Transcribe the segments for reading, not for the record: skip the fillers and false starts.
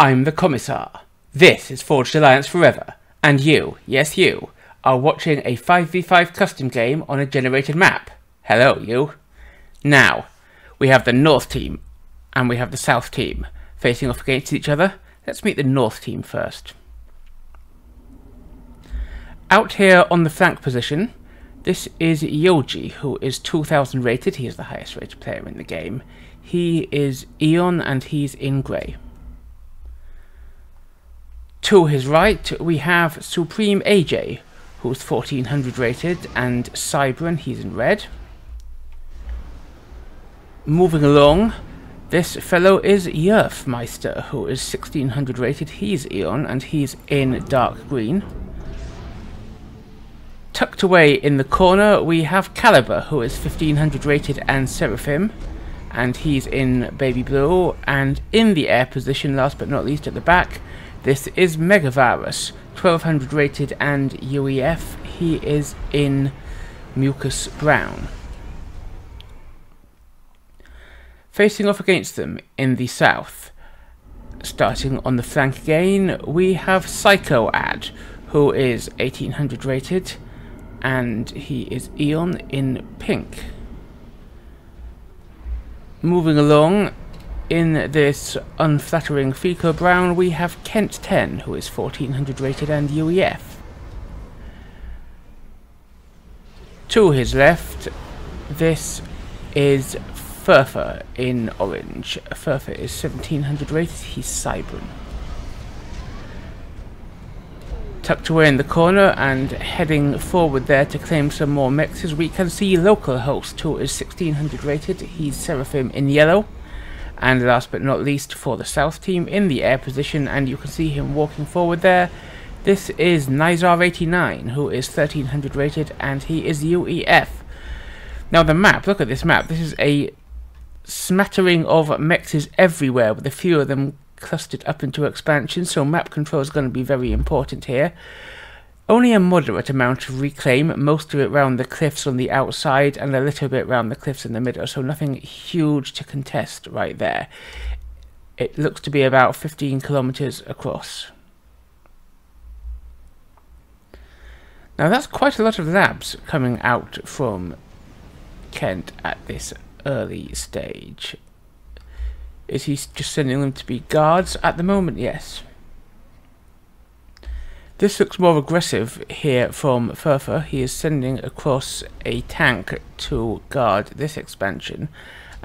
I'm the Commissar. This is Forged Alliance Forever, and you, yes you, are watching a 5v5 custom game on a generated map. Hello, you. Now, we have the North team, and we have the South team, facing off against each other. Let's meet the North team first. Out here on the flank position, this is Yojih, who is 2000 rated. He is the highest rated player in the game. He is Eon, and he's in grey. To his right, we have Supreme AJ, who's 1400 rated, and Cybran, he's in red. Moving along, this fellow is Yerfmeister, who is 1600 rated, he's Eon, and he's in dark green. Tucked away in the corner, we have Caliber, who is 1500 rated, and Seraphim, and he's in baby blue. And in the air position, last but not least at the back, this is MegaVIRUS, 1200 rated and UEF. He is in mucus brown. Facing off against them in the south, starting on the flank again, we have Psycho_Ad, who is 1800 rated, and he is Eon in pink. Moving along, in this unflattering Fico brown, we have Kent10, who is 1400 rated and UEF. To his left, this is Furfa in orange. Furfa is 1700 rated, he's Cybran. Tucked away in the corner and heading forward there to claim some more mixes, we can see Localhost, who is 1600 rated, he's Seraphim in yellow. And last but not least, for the South team, in the air position, and you can see him walking forward there, this is Nizar89, who is 1300 rated, and he is UEF. Now the map, look at this map, this is a smattering of mexes everywhere, with a few of them clustered up into expansions, so map control is going to be very important here. Only a moderate amount of reclaim, most of it round the cliffs on the outside and a little bit round the cliffs in the middle, so nothing huge to contest right there. It looks to be about 15 kilometres across. Now that's quite a lot of labs coming out from Kent at this early stage. Is he just sending them to be guards at the moment? Yes. This looks more aggressive here from Furfa. He is sending across a tank to guard this expansion,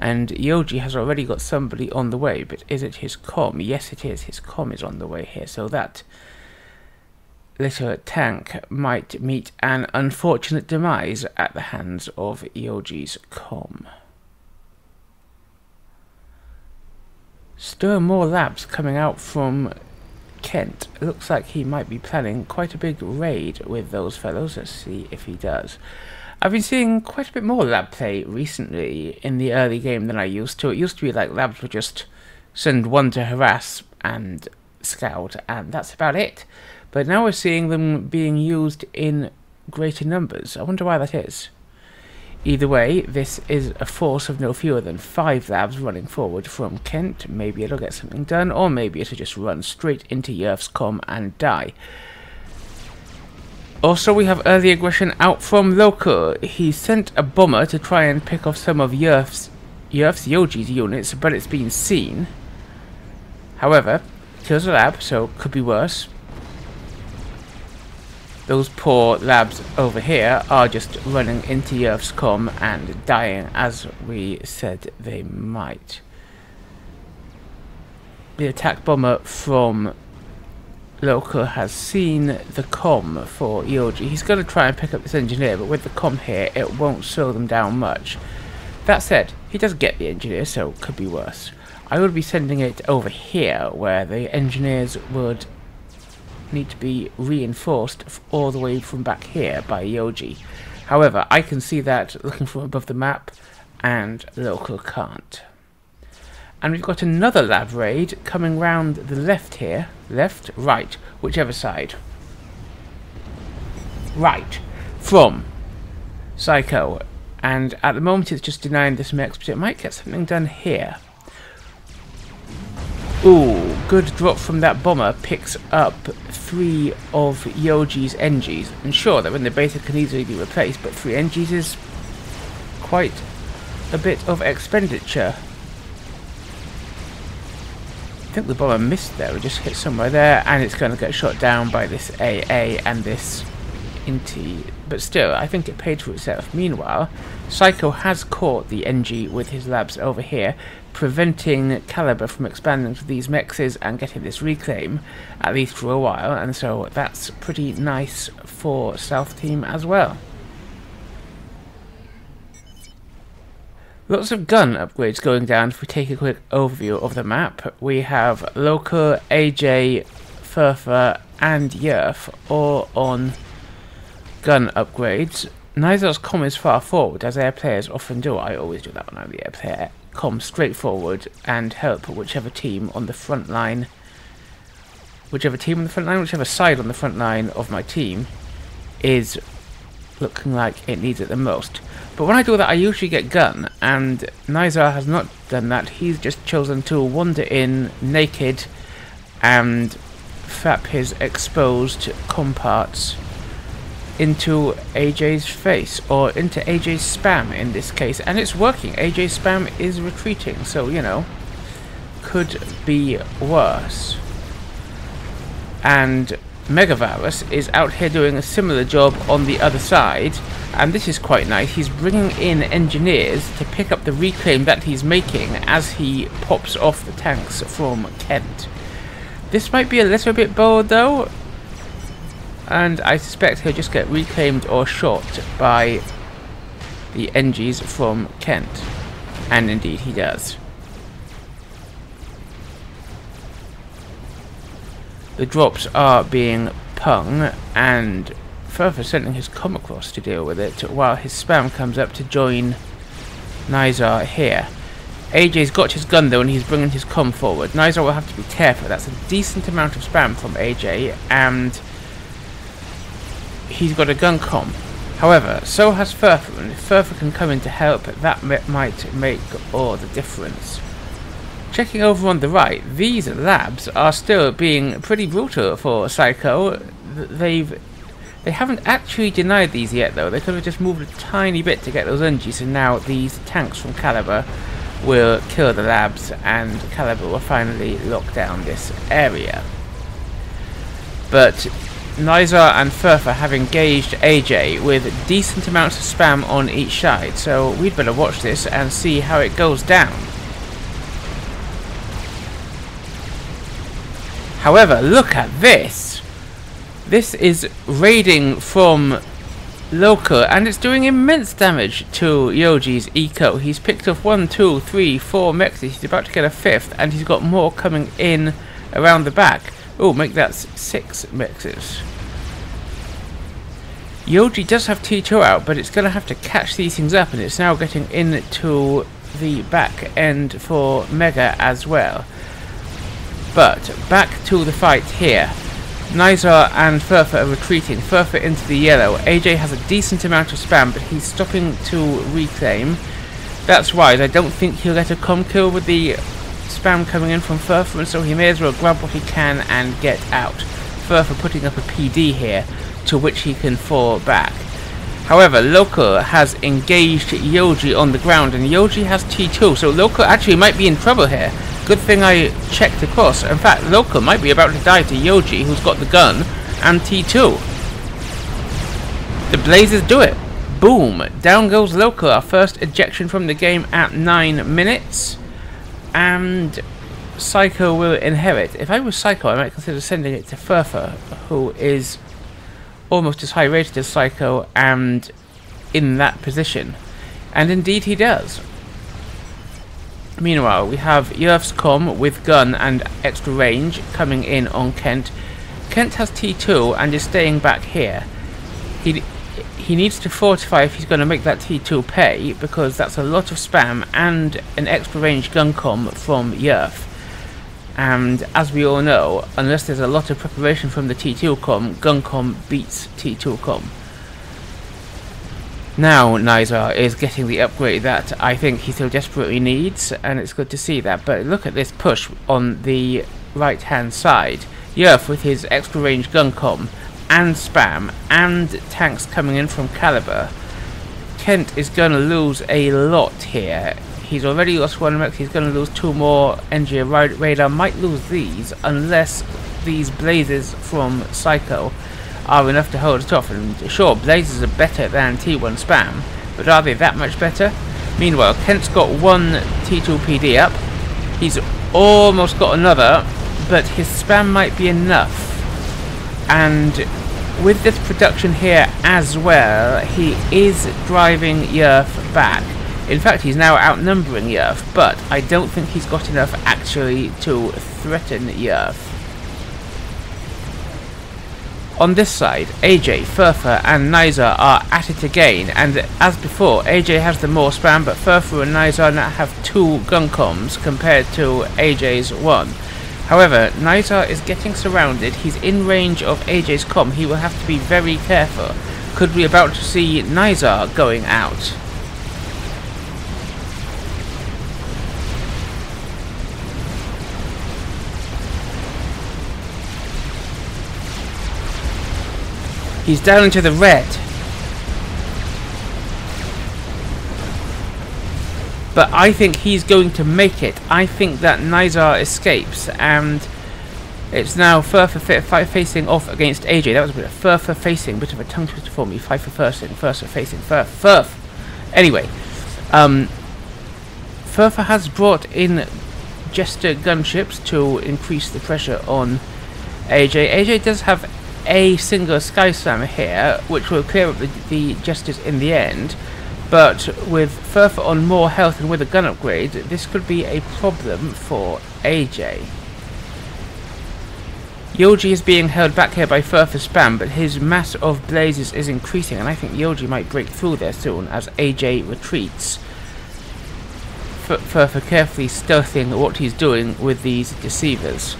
and Yojih has already got somebody on the way, but is it his comm? Yes it is, his comm is on the way here, so that little tank might meet an unfortunate demise at the hands of Yoji's comm. Still more labs coming out from Kent. Looks like he might be planning quite a big raid with those fellows. Let's see if he does. I've been seeing quite a bit more lab play recently in the early game than I used to. It used to be like labs would just send one to harass and scout, and that's about it. But now we're seeing them being used in greater numbers. I wonder why that is. Either way, this is a force of no fewer than 5 labs running forward from Kent. Maybe it'll get something done, or maybe it'll just run straight into Yerf's comm and die. Also, we have early aggression out from Loco. He sent a bomber to try and pick off some of Yoji's units, but it's been seen. However, it kills a lab, so it could be worse. Those poor labs over here are just running into Yerf's comm and dying, as we said they might. The attack bomber from Loco has seen the comm for Yojih. He's going to try and pick up this engineer, but with the comm here, it won't slow them down much. That said, he does get the engineer, so it could be worse. I would be sending it over here, where the engineers would need to be reinforced all the way from back here by Yojih. However, I can see that looking from above the map, and Local can't. And we've got another lab raid coming round the left here. Left, right, whichever side. Right, from Psycho. And at the moment it's just denying this mech, but it might get something done here. Ooh, good drop from that bomber picks up 3 of Yojih's NGs. And sure, that when the beta can easily be replaced, but 3 NGs is quite a bit of expenditure. I think the bomber missed there, we just hit somewhere there, and it's going to get shot down by this AA and this Inti, but still, I think it paid for itself. Meanwhile, Psycho has caught the NG with his labs over here, preventing Caliber from expanding to these mexes and getting this reclaim, at least for a while, and so that's pretty nice for South Team as well. Lots of gun upgrades going down. If we take a quick overview of the map, we have Local, AJ, Furfa and Yerf all on gun upgrades. Nizar's comm is far forward, as air players often do. I always do that when I'm the air player. Comm straight forward and help whichever team on the front line, whichever side on the front line of my team is looking like it needs it the most. But when I do that, I usually get gun, and Nizar has not done that. He's just chosen to wander in naked and fap his exposed comparts into AJ's face, or into AJ's spam in this case, and it's working. AJ's spam is retreating, so, you know, could be worse. And MegaVIRUS is out here doing a similar job on the other side, and this is quite nice. He's bringing in engineers to pick up the reclaim that he's making as he pops off the tanks from Kent. This might be a little bit bold though, and I suspect he'll just get reclaimed or shot by the NGs from Kent, and indeed he does. The drops are being pung, and Furfa sending his comm across to deal with it while his spam comes up to join Nizar here. AJ's got his gun though, and he's bringing his comm forward. Nizar will have to be careful. That's a decent amount of spam from AJ, and he's got a gun comm. However, so has Furfa, and if Furfa can come in to help, that might make all the difference. Checking over on the right, these labs are still being pretty brutal for Psycho. They haven't actually denied these yet though. They could have just moved a tiny bit to get those NGs, and now these tanks from Caliber will kill the labs, and Caliber will finally lock down this area. But Nizar and Furfa have engaged AJ with decent amounts of spam on each side, so we'd better watch this and see how it goes down. However, look at this! This is raiding from Local, and it's doing immense damage to Yojih's eco. He's picked up 1, 2, 3, 4 mexes. He's about to get a 5th, and he's got more coming in around the back. Oh, make that 6 mexes. Yojih does have T2 out, but it's going to have to catch these things up, and it's now getting into the back end for Mega as well. But back to the fight here. Nizar and Furfa are retreating. Furfa into the yellow. AJ has a decent amount of spam, but he's stopping to reclaim. That's wise. I don't think he'll get a comm kill with the spam coming in from Furfa, and so he may as well grab what he can and get out. Furfa putting up a PD here, to which he can fall back. However, Local has engaged Yojih on the ground, and Yojih has T2, so Local actually might be in trouble here. Good thing I checked across. In fact, Local might be about to die to Yojih, who's got the gun, and T2. The Blazers do it. Boom. Down goes Local. Our first ejection from the game at 9 minutes. And Psycho will inherit. If I was Psycho, I might consider sending it to Furfa, who is almost as high rated as Psycho and in that position. And indeed he does. Meanwhile, we have Yerf's comm with gun and extra range coming in on Kent. Kent has T2 and is staying back here. He needs to fortify if he's going to make that T2 pay, because that's a lot of spam and an extra range gun comm from Yerf. And as we all know, unless there's a lot of preparation from the T2 comm, gun comm beats T2 comm. Now Nizar is getting the upgrade that I think he so desperately needs, and it's good to see that. But look at this push on the right hand side. Yerf with his extra range gun com and spam and tanks coming in from Caliber. Kent is going to lose a lot here. He's already lost one mech, he's going to lose two more. NG radar might lose these unless these blazes from Psycho are enough to hold it off. And sure, blazes are better than T1 spam, but are they that much better? Meanwhile, Kent's got one T2 PD up. He's almost got another, but his spam might be enough. And with this production here as well, he is driving Yerf back. In fact, he's now outnumbering Yerf, but I don't think he's got enough actually to threaten Yerf. On this side, AJ, Furfa and Nizar are at it again, and as before, AJ has the more spam, but Furfa and Nizar now have two gun comms compared to AJ's one. However, Nizar is getting surrounded, he's in range of AJ's comm, he will have to be very careful. Could we be about to see Nizar going out? He's down into the red. But I think he's going to make it. I think that Nizar escapes, and it's now Furfa facing off against AJ. That was a bit of Furfa facing, bit of a tongue twister for me. Furfa facing, Furfa facing, Furf. Anyway, Furfa has brought in Jester gunships to increase the pressure on AJ. AJ does have a single sky slammer here, which will clear up the Jesters in the end. But with Furfa on more health and with a gun upgrade, this could be a problem for AJ. Yojih is being held back here by Furfa's spam, but his mass of blazes is increasing, and I think Yojih might break through there soon as AJ retreats. Furfa carefully stealthing what he's doing with these deceivers.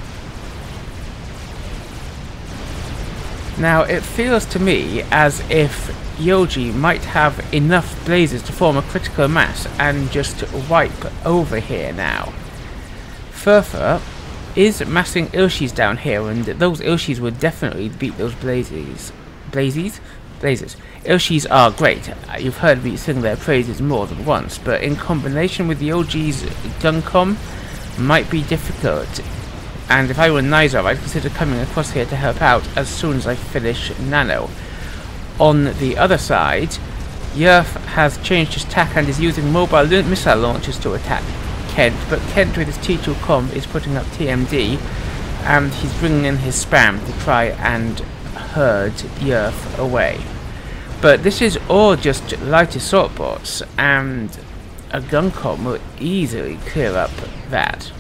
Now it feels to me as if Yojih might have enough blazes to form a critical mass and just wipe over here now. Furfa is massing Ilshis down here, and those Ilshis would definitely beat those blazes. Blazes. Ilshis are great. You've heard me sing their praises more than once, but in combination with Yojih's gun comm, might be difficult. And if I were Nizar, I'd consider coming across here to help out as soon as I finish Nano. On the other side, Yerf has changed his tack and is using mobile missile launchers to attack Kent, but Kent with his T2 comm is putting up TMD, and he's bringing in his spam to try and herd Yerf away. But this is all just light assault bots, and a gun comm will easily clear up that.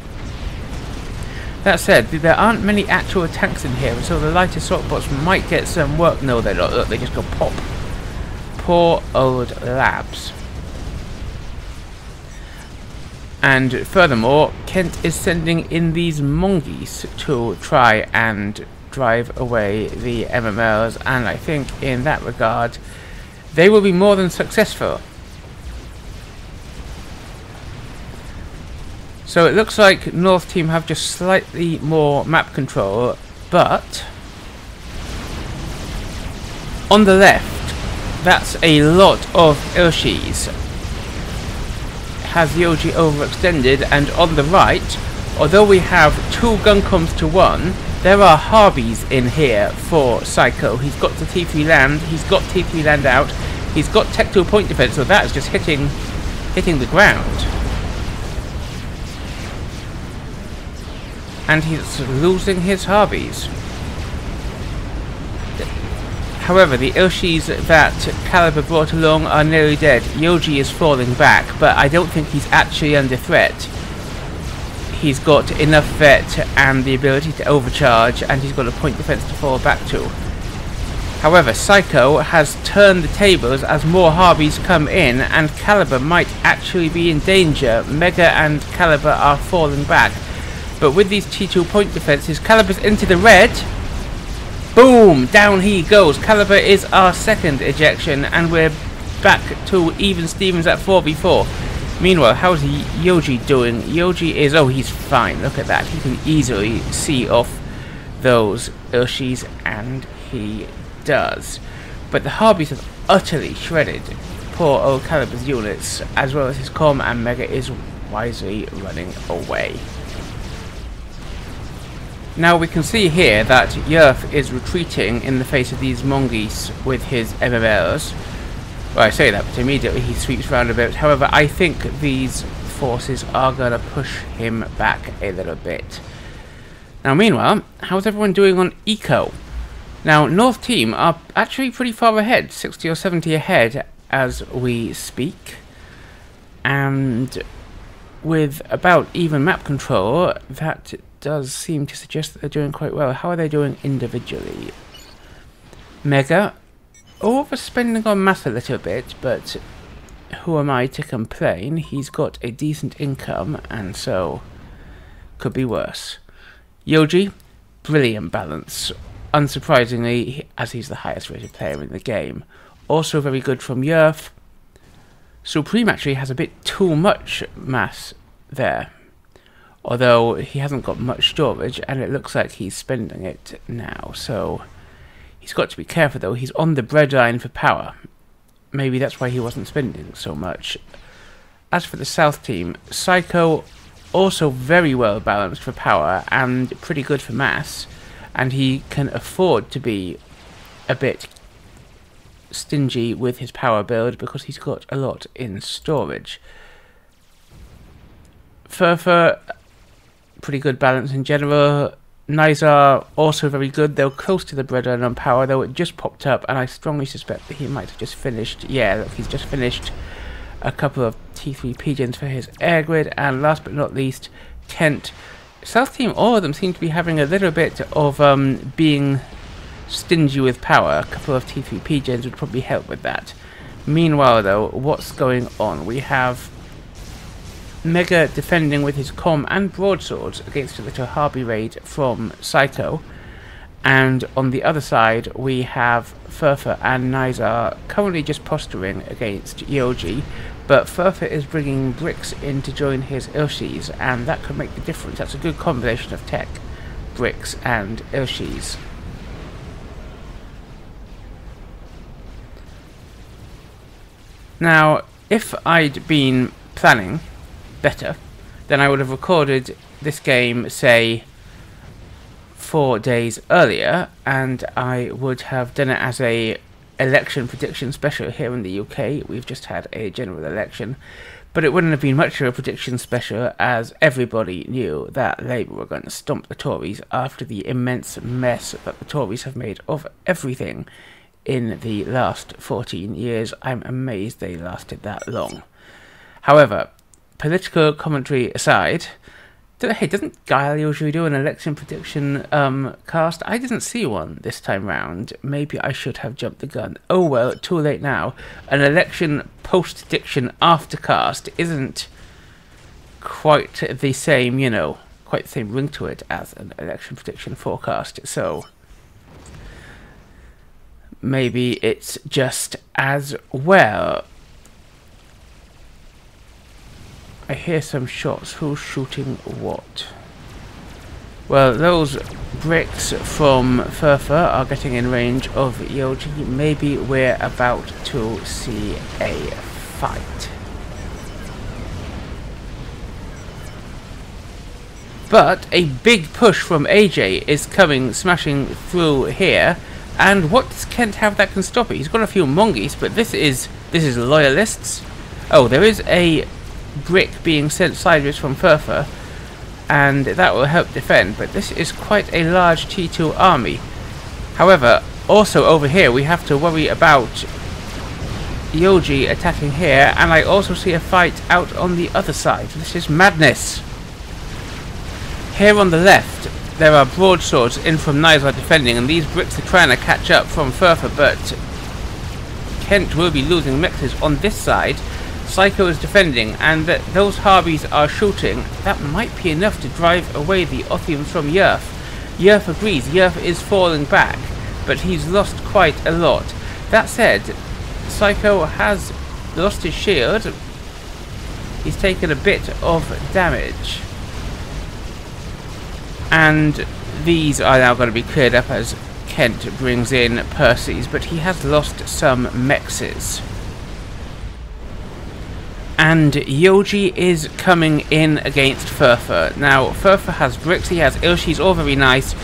That said, there aren't many actual tanks in here, so the light assault bots might get some work. No, they're not. Look, they just go pop. Poor old labs. And furthermore, Kent is sending in these Mongeese to try and drive away the MMLs, and I think in that regard, they will be more than successful. So it looks like North Team have just slightly more map control, but on the left, that's a lot of Ilshis. Has Yojih overextended? And on the right, although we have two gun comms to one, there are Harbies in here for Psycho. He's got the T3 land, he's got T3 land out, he's got Tech2 point defense, so that is just hitting the ground. And he's losing his Harbies. However, the Ilshis that Caliber brought along are nearly dead. Yojih is falling back, but I don't think he's actually under threat. He's got enough vet and the ability to overcharge, and he's got a point defense to fall back to. However, Psycho has turned the tables as more Harbies come in, and Caliber might actually be in danger. Mega and Caliber are falling back. But with these T2 point defenses, Caliber's into the red. Boom! Down he goes. Caliber is our second ejection, and we're back to even Stevens at 4v4. Meanwhile, how's Yojih doing? Yojih is... oh, he's fine. Look at that. He can easily see off those Urshis, and he does. But the Harpies have utterly shredded poor old Caliber's units, as well as his comm, and Mega is wisely running away. Now we can see here that Yerf is retreating in the face of these Mongoose with his MMLs. Well, I say that, but immediately he sweeps round a bit. However, I think these forces are going to push him back a little bit. Now, meanwhile, how's everyone doing on Eco? Now, North Team are actually pretty far ahead, 60 or 70 ahead as we speak. And with about even map control, that does seem to suggest that they're doing quite well. How are they doing individually? Mega, overspending on math a little bit, but who am I to complain? He's got a decent income, and so could be worse. Yojih, brilliant balance. Unsurprisingly, as he's the highest rated player in the game. Also very good from Yerf. Supreme actually has a bit too much mass there, although he hasn't got much storage, and it looks like he's spending it now, so he's got to be careful though. He's on the breadline for power. Maybe that's why he wasn't spending so much. As for the South Team, Psycho also very well balanced for power and pretty good for mass, and he can afford to be a bit stingy with his power build because he's got a lot in storage. Furfa, pretty good balance in general. Nizar, also very good. They were close to the breadline on power, though it just popped up, and I strongly suspect that he might have just finished. Yeah, look, he's just finished a couple of T3 pigeons for his air grid. And last but not least, Kent. South Team, all of them seem to be having a little bit of being stingy with power. A couple of T3 pigeons would probably help with that. Meanwhile, though, what's going on? We have Mega defending with his comm and broadswords against the little Harpy raid from Psycho, and on the other side we have Furfa and Nizar currently just posturing against Yojih, but Furfa is bringing bricks in to join his Urshis, and that could make the difference. That's a good combination of tech, bricks and Urshis. Now, if I'd been planning better, then I would have recorded this game, say, 4 days earlier, and I would have done it as a election prediction special here in the UK. We've just had a general election, but it wouldn't have been much of a prediction special, as everybody knew that Labour were going to stomp the Tories after the immense mess that the Tories have made of everything in the last 14 years. I'm amazed they lasted that long. However, political commentary aside, hey, doesn't Guile usually do an election prediction cast? I didn't see one this time round. Maybe I should have jumped the gun. Oh well, too late now. An election post-diction aftercast isn't quite the same, you know, quite the same ring to it as an election prediction forecast, so maybe it's just as well. I hear some shots. Who's shooting what? Well, those bricks from Furfa are getting in range of Yojih. Maybe we're about to see a fight. But a big push from AJ is coming, smashing through here. And what does Kent have that can stop it? He's got a few Mongoose, but this is Loyalists. Oh, there is a brick being sent sideways from Furfa, and that will help defend, but this is quite a large T2 army. However, also over here we have to worry about Yojih attacking here, and I also see a fight out on the other side. This is madness. Here on the left there are broadswords in from Nizar defending, and these bricks are trying to catch up from Furfa, but Kent will be losing mixes on this side. Psycho is defending, and those Harpies are shooting. That might be enough to drive away the Othiums from Yerf. Yerf agrees. Yerf is falling back, but he's lost quite a lot. That said, Psycho has lost his shield, he's taken a bit of damage. And these are now going to be cleared up as Kent brings in Percy's, but he has lost some mexes. And Yojih is coming in against Furfa. Now, Furfa has bricks, he has ill, she's all very nice,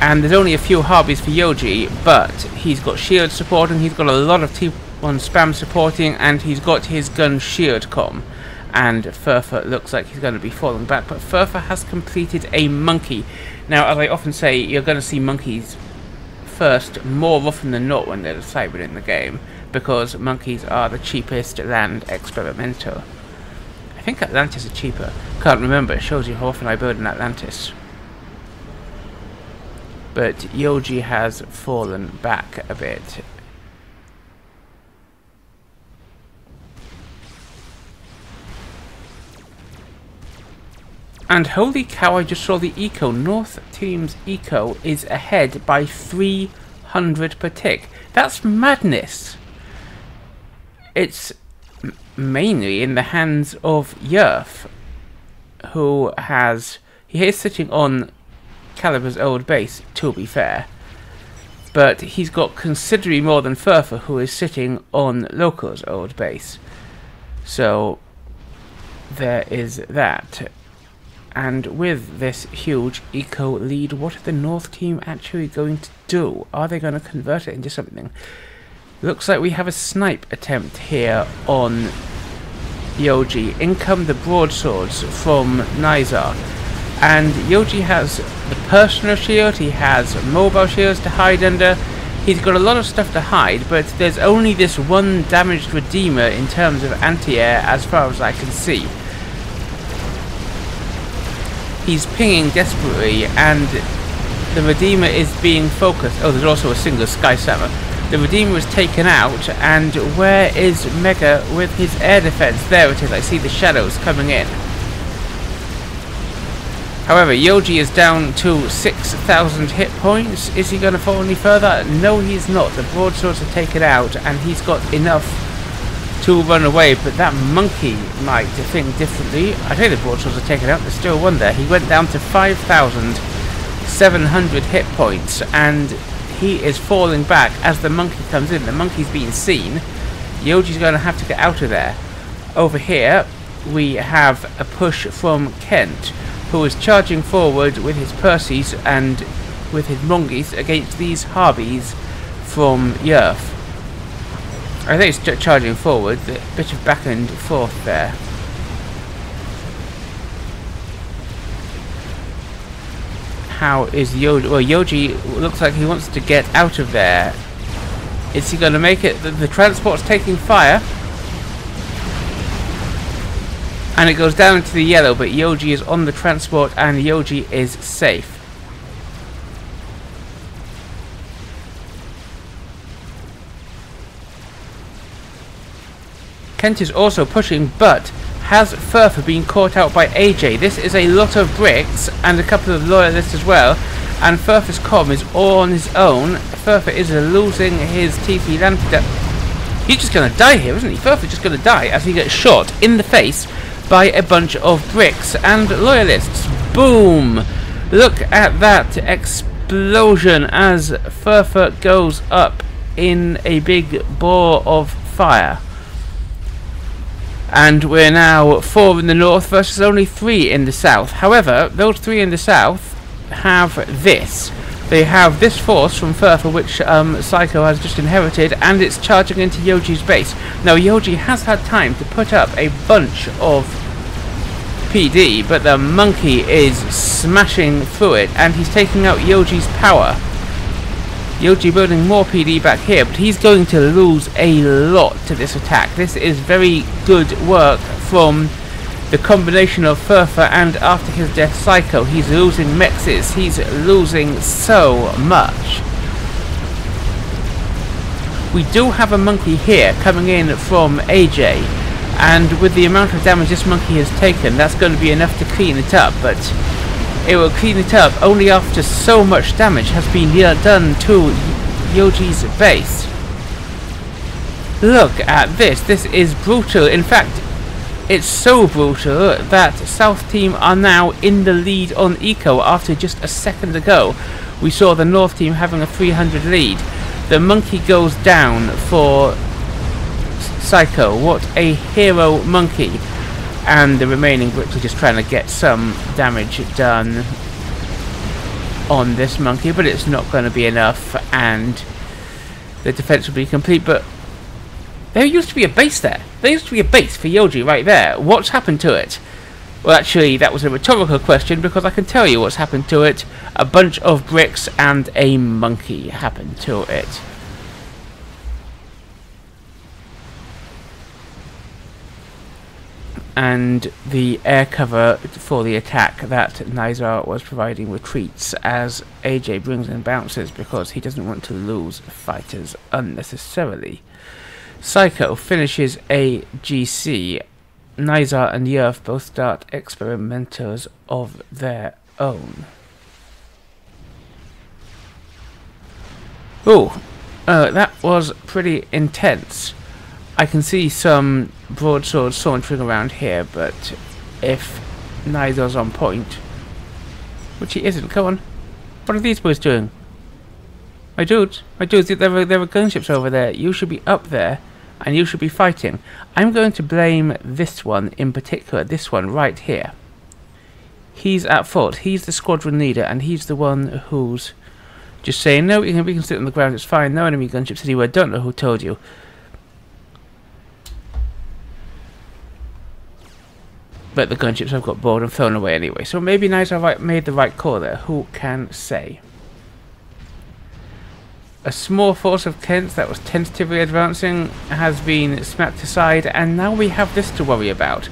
and there's only a few hobbies for Yojih, but he's got shield support, and he's got a lot of T1 spam supporting, and he's got his gun shield comm. And Furfa looks like he's going to be falling back, but Furfa has completed a monkey. Now, as I often say, you're going to see monkeys first more often than not when there's a Cybran in the game, because monkeys are the cheapest land experimental. I think Atlantis are cheaper. Can't remember, it shows you how often I build in Atlantis. But Yojih has fallen back a bit. And holy cow, I just saw the eco. North team's eco is ahead by 300 per tick. That's madness. It's mainly in the hands of Yerf, who has... He is sitting on Caliber's old base, to be fair. But he's got considerably more than Furfa, who is sitting on Local's old base. So, there is that. And with this huge eco lead, what are the North team actually going to do? Are they going to convert it into something? Looks like we have a snipe attempt here on Yojih. In come the broadswords from Nizar. And Yojih has the personal shield, he has mobile shields to hide under. He's got a lot of stuff to hide, but there's only this one damaged redeemer in terms of anti-air as far as I can see. He's pinging desperately, and the Redeemer is being focused. Oh, there's also a single Sky Slammer. The Redeemer is taken out, and where is Mega with his air defense? There it is, I see the shadows coming in. However, Yojih is down to 6,000 hit points. Is he going to fall any further? No, he's not. The broadswords are taken out, and he's got enough to run away, but that monkey might think differently. I think the broadswords are taken out, there's still one there. He went down to 5,700 hit points, and he is falling back as the monkey comes in. The monkey's being seen. Yoji's going to have to get out of there. Over here, we have a push from Kent, who is charging forward with his Percy's and with his Mongeys against these Harbies from Yerf. I think it's charging forward, a bit of back and forth there. How is Yojih? Well, Yojih looks like he wants to get out of there. Is he going to make it? The transport's taking fire. And it goes down into the yellow, but Yojih is on the transport and Yojih is safe. Kent is also pushing, but has Furfa been caught out by AJ? This is a lot of bricks and a couple of loyalists as well, and Furfa's comm is all on his own. Furfa is losing his TP land. He's just going to die here, isn't he? Furfa's just going to die as he gets shot in the face by a bunch of bricks and loyalists. Boom! Look at that explosion as Furfa goes up in a big ball of fire. And we're now 4 in the north versus only 3 in the south. However, those 3 in the south have this. They have this force from Furfa, which Psycho has just inherited, and it's charging into Yoji's base. Now, Yojih has had time to put up a bunch of PD, but the monkey is smashing through it, and he's taking out Yoji's power. Yojih building more PD back here, but he's going to lose a lot to this attack. This is very good work from the combination of Furfa and, after his death, Psycho. He's losing mexes. He's losing so much. We do have a monkey here coming in from AJ, and with the amount of damage this monkey has taken, that's going to be enough to clean it up, but it will clean it up only after so much damage has been done to Yoji's base. Look at this. This is brutal. In fact, It's so brutal that South team are now in the lead on Eco after just a second ago. We saw the North team having a 300 lead. The monkey goes down for Psycho. What a hero monkey. And the remaining Brits are just trying to get some damage done on this monkey, but it's not going to be enough and the defense will be complete. But there used to be a base there. There used to be a base for Yojih right there. What's happened to it? Well, actually, that was a rhetorical question because I can tell you what's happened to it. A bunch of bricks and a monkey happened to it. And the air cover for the attack that Nizar was providing retreats as AJ brings in bounces because he doesn't want to lose fighters unnecessarily. Psycho finishes a GC. Nizar and Yerf both start experimenters of their own. Oh, that was pretty intense. I can see some broadswords sauntering around here, but if Nizar's on point, which he isn't, come on. What are these boys doing? My dudes, there are gunships over there. You should be up there, and you should be fighting. I'm going to blame this one in particular, this one right here. He's at fault. He's the squadron leader, and he's the one who's just saying, no, we can sit on the ground, it's fine. No enemy gunships anywhere. Don't know who told you. But the gunships have got bored and thrown away anyway. So maybe Nizar made the right call there. Who can say? A small force of Kents that was tentatively advancing has been smacked aside. And now we have this to worry about.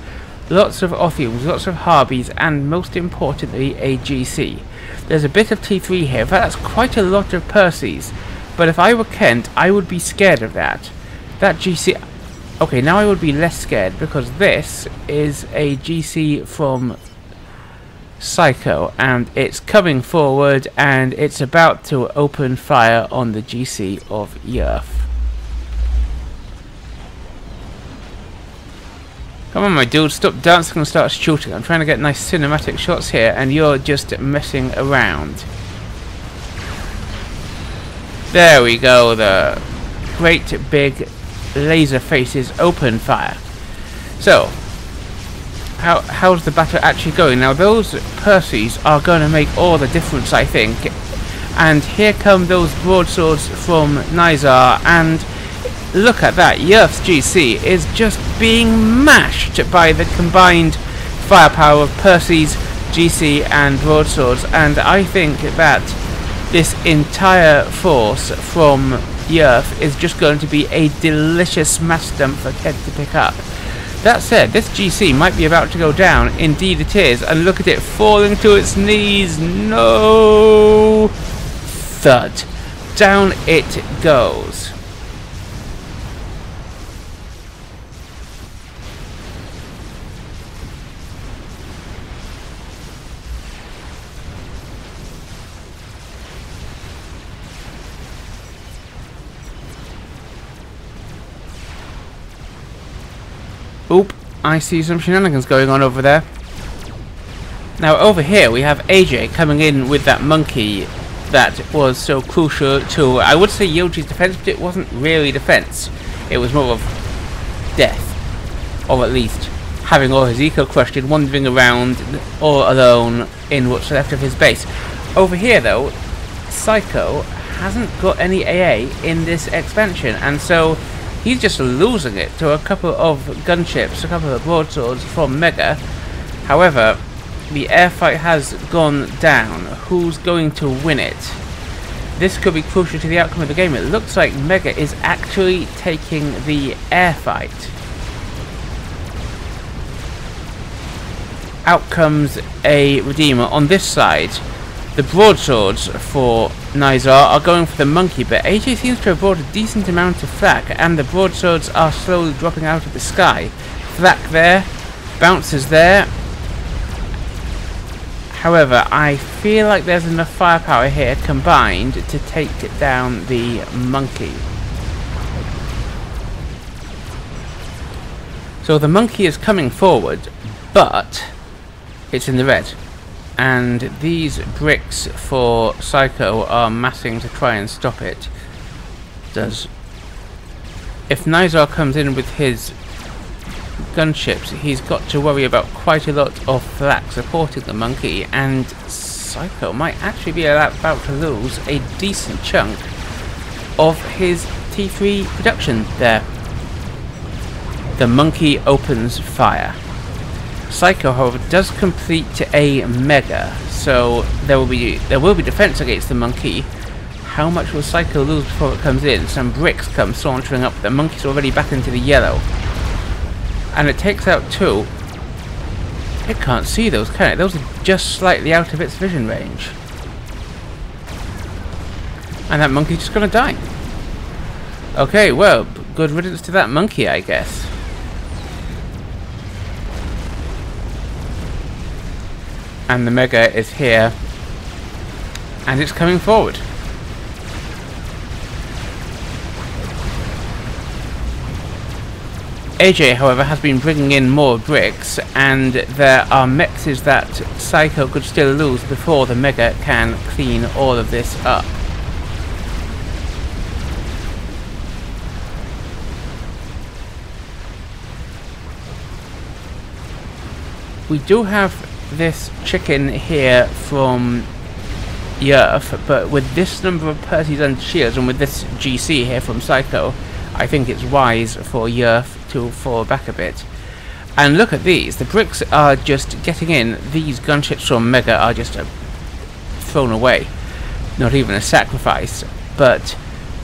Lots of Othiels, lots of Harbies, and most importantly, a GC. There's a bit of T3 here. That's quite a lot of Percys. But if I were Kent, I would be scared of that. That GC... Okay, now I would be less scared because this is a GC from Psycho and it's coming forward and it's about to open fire on the GC of Yerf. Come on my dude, stop dancing and start shooting. I'm trying to get nice cinematic shots here and you're just messing around. There we go, the great big laser faces open fire. So how's the battle actually going now? Those Percys are going to make all the difference, I think, and here come those broadswords from Nizar, and look at that. Yerf's GC is just being mashed by the combined firepower of Percys, GC and broadswords, and I think that this entire force from Yerf is just going to be a delicious mass dump for Kent to pick up. That said, this GC might be about to go down. Indeed it is, and look at it falling to its knees. No! Thud. Down it goes. Oop, I see some shenanigans going on over there. Now over here we have AJ coming in with that monkey that was so crucial to, I would say, Yojih's defense, but it wasn't really defense. It was more of death, or at least having all his eco crushed and wandering around all alone in what's left of his base. Over here though, Psycho hasn't got any AA in this expansion, and so he's just losing it to a couple of gunships, a couple of broadswords from Mega. However, the air fight has gone down. Who's going to win it? This could be crucial to the outcome of the game. It looks like Mega is actually taking the air fight. Out comes a Redeemer on this side. The broadswords for Nizar are going for the monkey, but AJ seems to have brought a decent amount of flak, and the broadswords are slowly dropping out of the sky. Flak there, bounces there. However, I feel like there's enough firepower here combined to take down the monkey. So the monkey is coming forward, but it's in the red. And these bricks for Psycho are massing to try and stop it. Does... If Nizar comes in with his gunships, he's got to worry about quite a lot of flak supporting the monkey, and Psycho might actually be about to lose a decent chunk of his T3 production there. The monkey opens fire. Psycho, however, does complete a mega, so there will be defense against the monkey. How much will Psycho lose before it comes in? Some bricks come sauntering up. The monkey's already back into the yellow. And it takes out two. It can't see those, can it? Those are just slightly out of its vision range. And that monkey's just gonna die. Okay, well, good riddance to that monkey, I guess. And the mega is here. And it's coming forward. AJ, however, has been bringing in more bricks, and there are mexes that Psycho could still lose before the mega can clean all of this up. We do have this chicken here from Yerf, but with this number of Percy's and Shields, and with this GC here from Psycho, I think it's wise for Yerf to fall back a bit. And look at these, the bricks are just getting in. These gunships from Mega are just thrown away, not even a sacrifice. But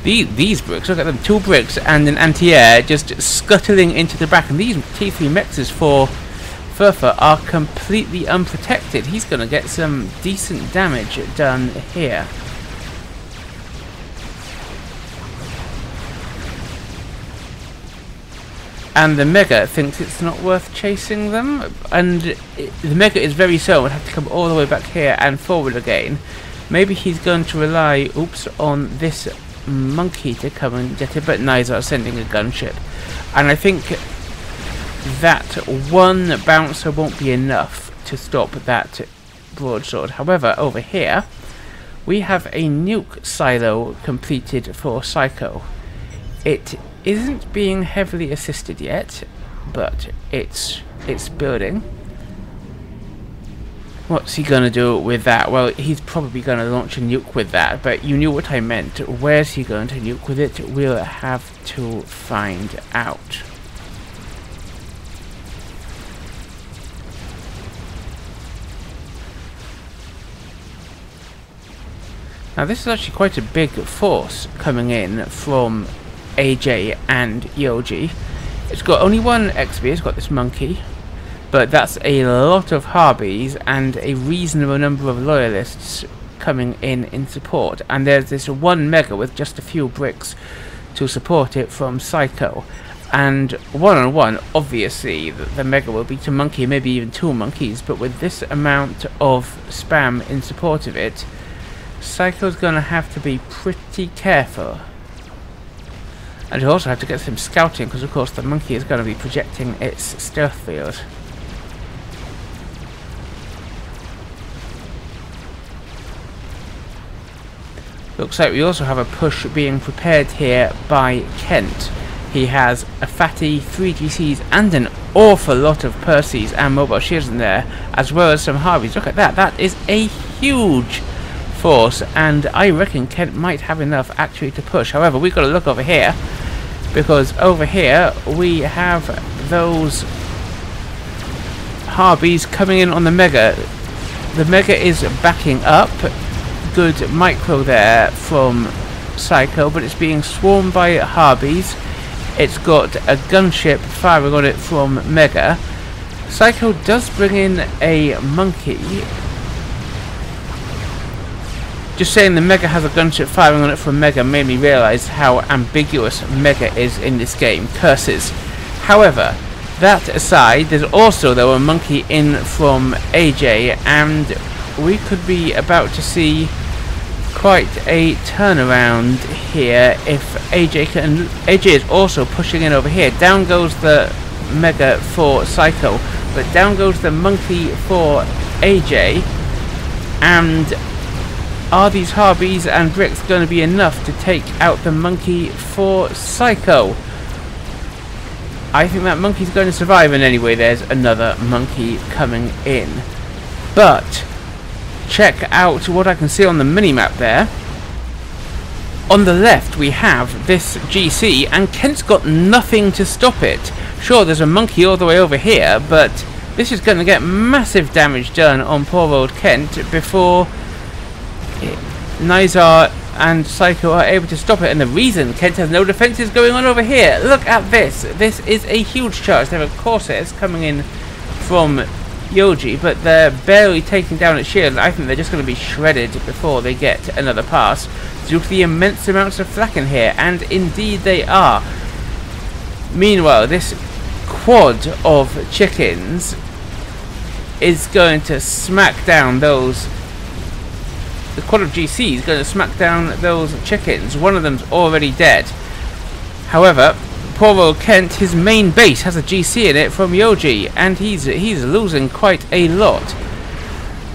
these bricks, look at them, two bricks and an anti-air just scuttling into the back, and these T3 mexes for Furfa are completely unprotected. He's gonna get some decent damage done here. And the Mega thinks it's not worth chasing them, and the Mega is very slow. Would have to come all the way back here and forward again. Maybe he's going to rely, oops, on this monkey to come and get it, but Nizar sending a gunship. And I think that one bouncer won't be enough to stop that broadsword. However, over here, we have a nuke silo completed for Psycho. It isn't being heavily assisted yet, but it's building. What's he gonna do with that? Well, he's probably gonna launch a nuke with that, but you knew what I meant. Where's he going to nuke with it? We'll have to find out. Now this is actually quite a big force coming in from AJ and Yojih. It's got only one XP, it's got this monkey, but that's a lot of Harbies and a reasonable number of loyalists coming in support. And there's this one mega with just a few bricks to support it from Psycho. And one-on-one, obviously, the mega will beat a monkey, maybe even two monkeys, but with this amount of spam in support of it, Psycho's gonna have to be pretty careful. And you also have to get some scouting, because of course the monkey is going to be projecting its stealth field. Looks like we also have a push being prepared here by Kent. He has a fatty, 3 GCs and an awful lot of Percys and mobile shields in there, as well as some Harveys. Look at that, that is a huge force, and I reckon Kent might have enough actually to push. However, we've got to look over here, because over here we have those Harbies coming in on the Mega. The Mega is backing up. Good micro there from Psycho, but it's being swarmed by Harbies. It's got a gunship firing on it from Mega. Psycho does bring in a monkey. Just saying the Mega has a gunship firing on it from Mega made me realise how ambiguous Mega is in this game. Curses. However, that aside, there's also, though, a monkey in from AJ, and we could be about to see quite a turnaround here if AJ can... AJ is also pushing in over here. Down goes the Mega for Psycho, but down goes the Monkey for AJ. And are these Harbies and bricks going to be enough to take out the Monkey for Psycho? I think that Monkey's going to survive, and anyway there's another Monkey coming in. But check out what I can see on the minimap there. On the left we have this GC, and Kent's got nothing to stop it. Sure, there's a Monkey all the way over here, but this is going to get massive damage done on poor old Kent before Nizar and Psycho are able to stop it. And the reason Kent has no defenses going on over here, look at this. This is a huge charge. There are Corsairs coming in from Yojih, but they're barely taking down its shield. I think they're just going to be shredded before they get another pass due to the immense amounts of flak in here, and indeed they are. Meanwhile, this quad of chickens is going to smack down those. The quad of GC is going to smack down those chickens. One of them's already dead. However, poor old Kent, his main base has a GC in it from Yojih, and he's losing quite a lot.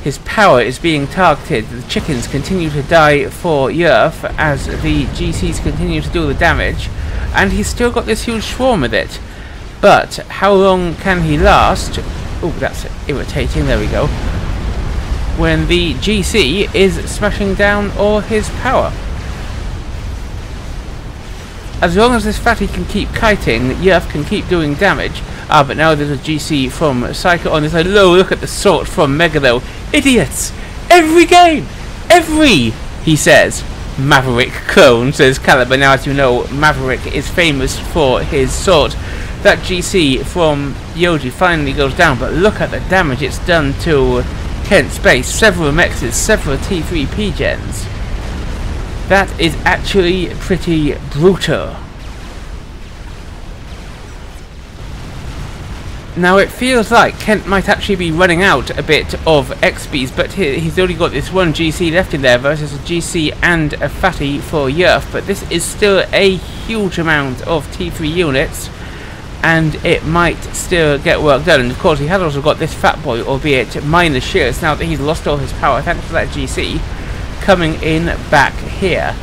His power is being targeted. The chickens continue to die for Yerf as the GCs continue to do the damage, and he's still got this huge swarm with it. But how long can he last? Oh, that's irritating. There we go. When the GC is smashing down all his power. As long as this fatty can keep kiting, Yerf can keep doing damage. Ah, but now there's a GC from Psycho on this. Oh, look at the sort from Mega though. Idiots! Every game! Every, he says. Maverick clone, says Caliber. Now, as you know, Maverick is famous for his sort. That GC from Yojih finally goes down, but look at the damage it's done to Kent's base. Several mexes, several T3P gens. That is actually pretty brutal. Now it feels like Kent might actually be running out a bit of XPs, but he's only got this one GC left in there versus a GC and a fatty for Yerf, but this is still a huge amount of T3 units, and it might still get work done. And of course he has also got this fat boy, albeit minus shields, now that he's lost all his power thanks to that GC, coming in back here.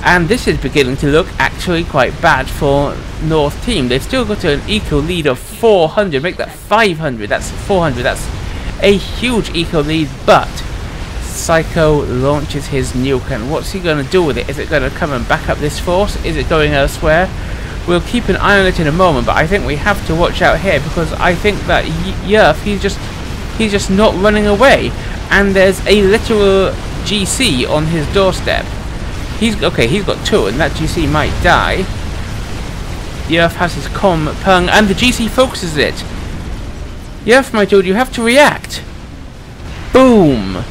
And this is beginning to look actually quite bad for North team. They've still got an eco lead of 400, make that 500, that's 400, that's a huge eco lead. But Psycho launches his nuke, and what's he going to do with it? Is it going to come and back up this force? Is it going elsewhere? We'll keep an eye on it in a moment, but I think we have to watch out here, because I think that Yerf, he's just not running away, and there's a literal GC on his doorstep. He's got two, and that GC might die. Yerf has his comm pung, and the GC focuses it. Yerf, my dude, you have to react. Boom!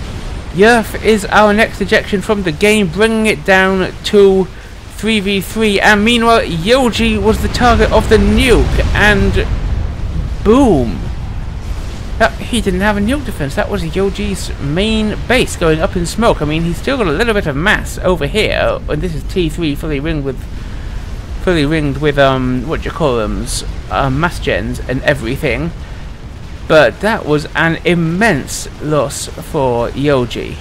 Yerf is our next ejection from the game, bringing it down to 3v3. And meanwhile, Yojih was the target of the nuke, and boom! He didn't have a nuke defense. That was Yojih's main base going up in smoke. I mean, he's still got a little bit of mass over here, and this is T3 fully ringed with mass gens and everything. But that was an immense loss for Yojih.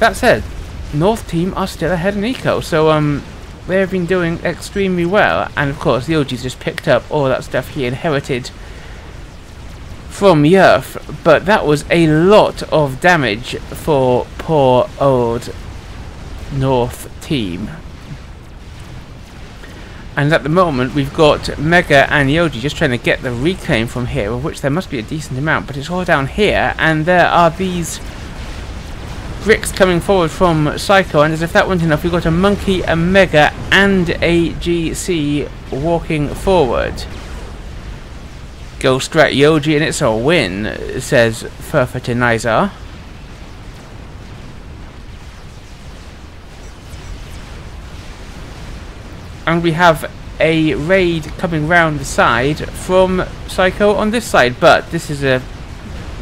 That said, North team are still ahead in eco, so they've been doing extremely well. And of course, Yojih's just picked up all that stuff he inherited from Yerf, but that was a lot of damage for poor old North team. And at the moment we've got Mega and Yojih just trying to get the reclaim from here, of which there must be a decent amount, but it's all down here, and there are these bricks coming forward from Psycho, and as if that weren't enough, we've got a Monkey, a Mega and a GC walking forward. Go straight Yojih and it's a win, says Furfa to Nizar. And we have a raid coming round the side from Psycho on this side, but this is a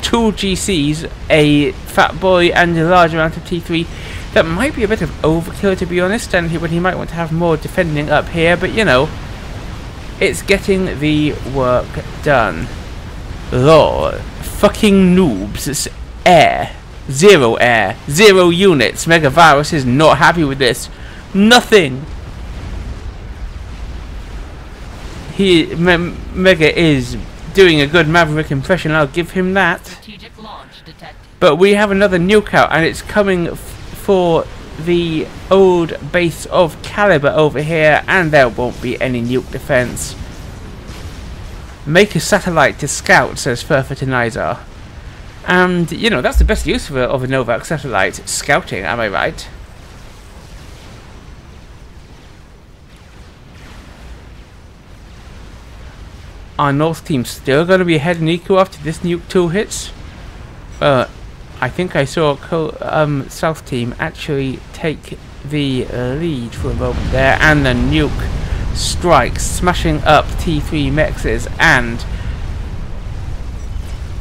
two GCs, a fat boy and a large amount of T3. That might be a bit of overkill, to be honest, and he might want to have more defending up here, but you know, It's getting the work done. Lord, fucking noobs, it's air. Zero air. 0 units. MegaVIRUS is not happy with this. Nothing! He, Mega is doing a good Maverick impression, I'll give him that. But we have another nuke out, and it's coming for the old base of Caliber over here, and there won't be any nuke defense. Make a satellite to scout, says Furfa to Nizar. And, you know, that's the best use of a Novak satellite, scouting, am I right? Our North team's still going to be heading eco after this nuke 2 hits. I think I saw South team actually take the lead for a moment there, and the nuke strikes, smashing up T3 mexes, and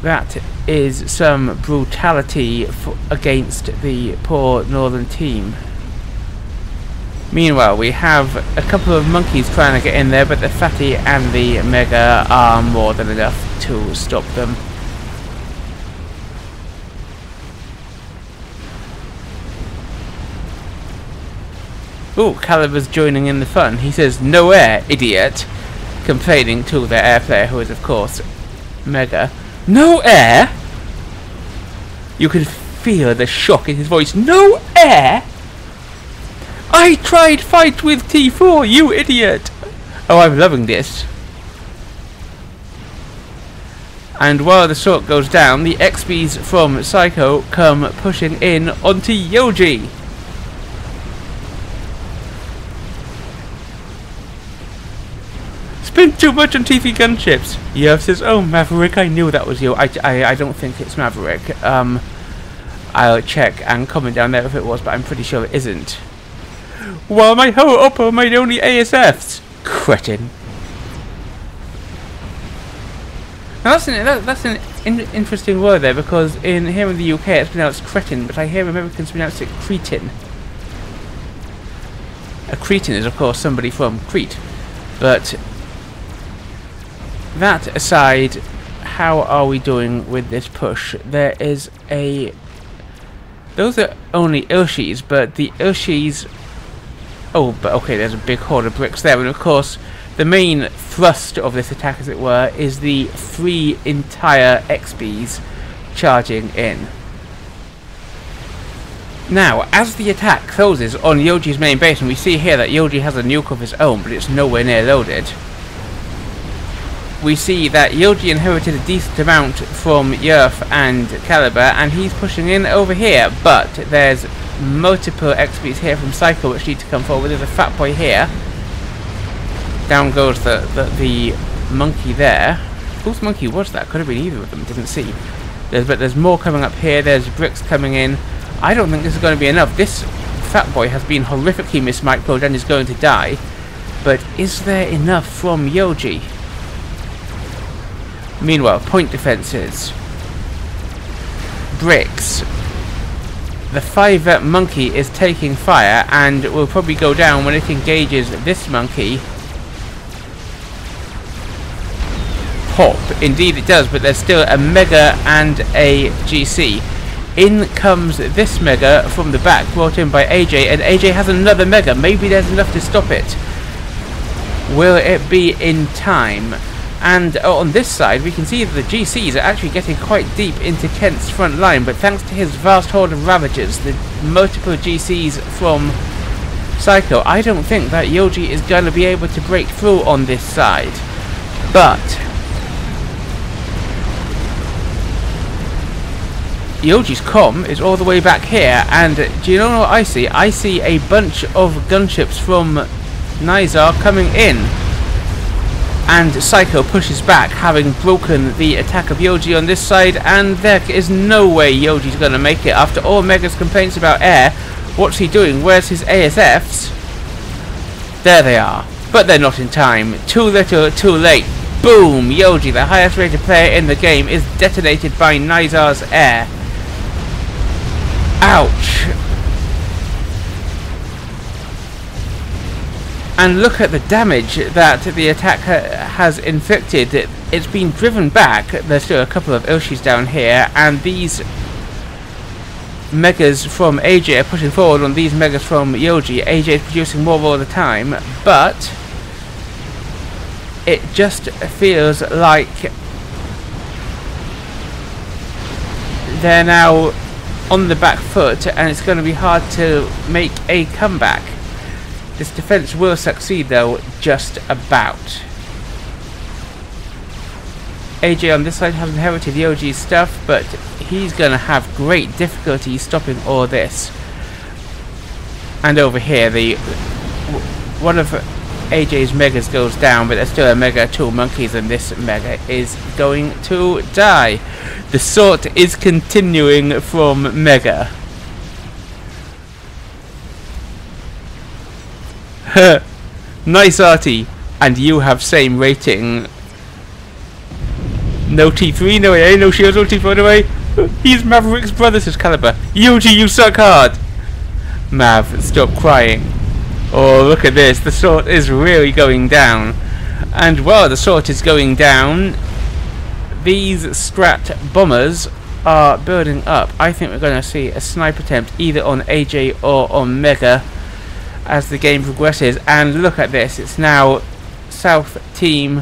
that is some brutality against the poor Northern team. Meanwhile, we have a couple of monkeys trying to get in there, but the Fatty and the Mega are more than enough to stop them. Ooh, Caliber's joining in the fun. He says, "No air, idiot," complaining to their air player, who is, of course, Mega. "No air?" You could feel the shock in his voice. "No air? I tried fight with T4, you idiot!" Oh, I'm loving this. And while the sort goes down, the XBs from Psycho come pushing in onto Yojih. Spent too much on T3 gunships. Yerf says, "Oh, Maverick, I knew that was you." I don't think it's Maverick. I'll check and comment down there if it was, but I'm pretty sure it isn't. While my whole Oppo made only ASFs. Cretin. Now that's an interesting word there, because in here in the UK it's pronounced cretin, but I hear Americans pronounce it cretin. A cretin is, of course, somebody from Crete, but that aside, how are we doing with this push? There is a... Those are only Irshis, but the Irshis... Oh, but okay, there's a big horde of bricks there, and of course, the main thrust of this attack, as it were, is the 3 entire XBs charging in. Now, as the attack closes on Yoji's main base, and we see here that Yojih has a nuke of his own, but it's nowhere near loaded. We see that Yojih inherited a decent amount from Yerf and Caliber, and he's pushing in over here, but there's multiple XPs here from Psycho which need to come forward. There's a fat boy here. Down goes the monkey there. Whose monkey was that? Could have been either of them, didn't see. But there's more coming up here, there's bricks coming in. I don't think this is going to be enough. This fat boy has been horrifically mismicroed and is going to die. But is there enough from Yojih? Meanwhile, point defences, bricks, the 5-vet monkey is taking fire and will probably go down when it engages this monkey. Pop, indeed it does, but there's still a Mega and a GC. In comes this Mega from the back, brought in by AJ, and AJ has another Mega. Maybe there's enough to stop it. Will it be in time? And on this side, we can see that the GCs are actually getting quite deep into Kent's front line, but thanks to his vast horde of Ravagers, the multiple GCs from Psycho, I don't think that Yojih is going to be able to break through on this side. But Yoji's comm is all the way back here, and do you know what I see? I see a bunch of gunships from Nizar coming in. And Psycho pushes back, having broken the attack of Yojih on this side, and there is no way Yoji's going to make it. After all Mega's complaints about air, what's he doing? Where's his ASFs? There they are. But they're not in time. Too little, too late. Boom! Yojih, the highest rated player in the game, is detonated by Nizar's air. Ouch! and look at the damage that the attack has inflicted. It's been driven back. There's still a couple of Ilshis down here, and these megas from AJ are pushing forward on these megas from Yojih. AJ is producing more all the time, but it just feels like they're now on the back foot, and it's going to be hard to make a comeback. This defense will succeed though, just about. AJ on this side has inherited Yojih's stuff, but he's going to have great difficulty stopping all this. And over here, one of AJ's megas goes down, but there's still a mega, two monkeys, and this mega is going to die. The sort is continuing from mega. Nice Artie, and you have same rating. No T3, no AA, no shields, no T4, no AA. He's Maverick's brother, says Caliber. Yojih, you suck hard. Mav, stop crying. Oh, look at this. The sword is really going down. And while the sword is going down, these strat bombers are building up. I think we're going to see a snipe attempt either on AJ or on Mega as the game progresses. And look at this. It's now South Team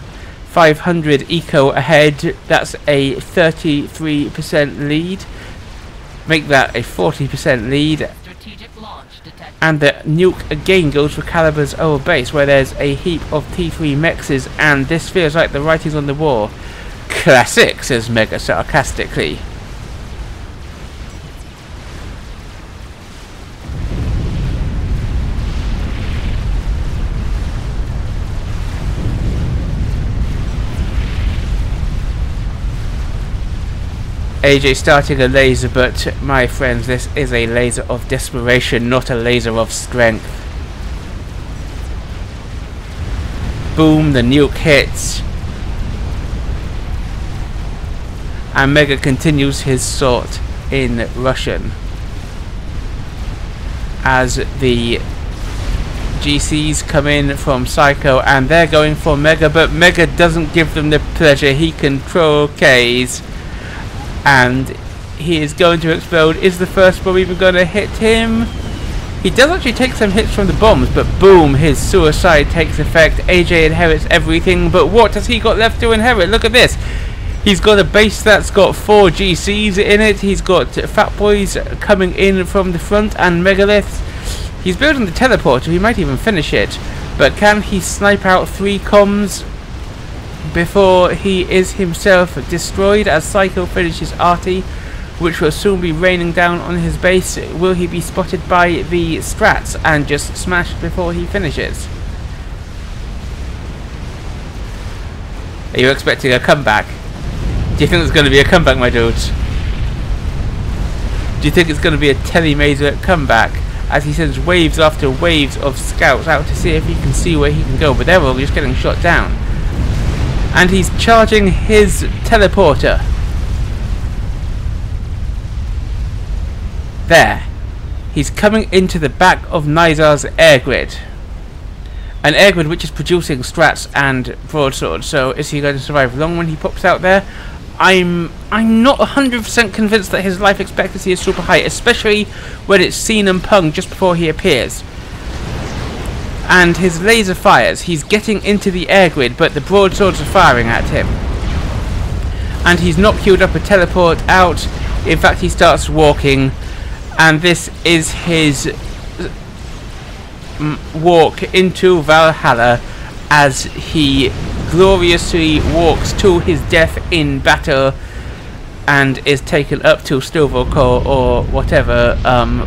500 eco ahead. That's a 33% lead. Make that a 40% lead. And the nuke again goes for Caliber's old base, where there's a heap of T3 mexes, and this feels like the writing's on the wall. Classic, says Mega sarcastically. AJ starting a laser, but my friends, this is a laser of desperation, not a laser of strength. Boom, the nuke hits. And Mega continues his sort in Russian as the GCs come in from Psycho, and they're going for Mega, but Mega doesn't give them the pleasure. He control Ks. And he is going to explode. Is the first bomb even going to hit him? He does actually take some hits from the bombs, but boom, his suicide takes effect. AJ inherits everything, but what has he got left to inherit? Look at this. He's got a base that's got 4 GCs in it. He's got Fat Boys coming in from the front and Megaliths. He's building the teleporter. He might even finish it. But can he snipe out 3 comms before he is himself destroyed as Psycho finishes Artie, which will soon be raining down on his base? Will he be spotted by the strats and just smashed before he finishes? Are you expecting a comeback? Do you think there's going to be a comeback, my dudes? Do you think it's going to be a telemaser comeback as he sends waves after waves of scouts out to see if he can see where he can go, but they're all just getting shot down? And he's charging his teleporter. There. He's coming into the back of Nizar's air grid. An air grid which is producing strats and broadswords. So is he going to survive long when he pops out there? I'm not 100% convinced that his life expectancy is super high, especially when it's seen and pung just before he appears. And his laser fires. He's getting into the air grid, but the broadswords are firing at him. And he's not queued up a teleport out. In fact, he starts walking. And this is his walk into Valhalla as he gloriously walks to his death in battle and is taken up to Stilvokor or whatever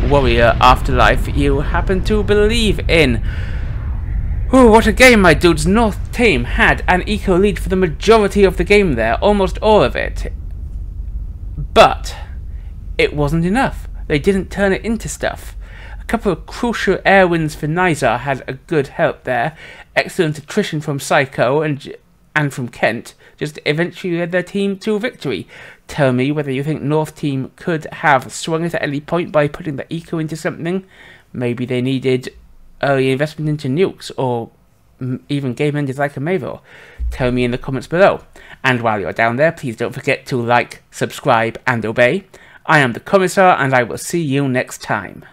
warrior afterlife you happen to believe in. Ooh, what a game, my dudes. North team had an eco lead for the majority of the game there, almost all of it. But it wasn't enough. They didn't turn it into stuff. A couple of crucial air wins for Nizar had a good help there. Excellent attrition from Psycho and from Kent just eventually led their team to victory. Tell me whether you think North team could have swung it at any point by putting the eco into something. Maybe they needed early investment into nukes, or even game ended like a Mayville? Tell me in the comments below. And while you're down there, please don't forget to like, subscribe and obey. I am the Commissar and I will see you next time.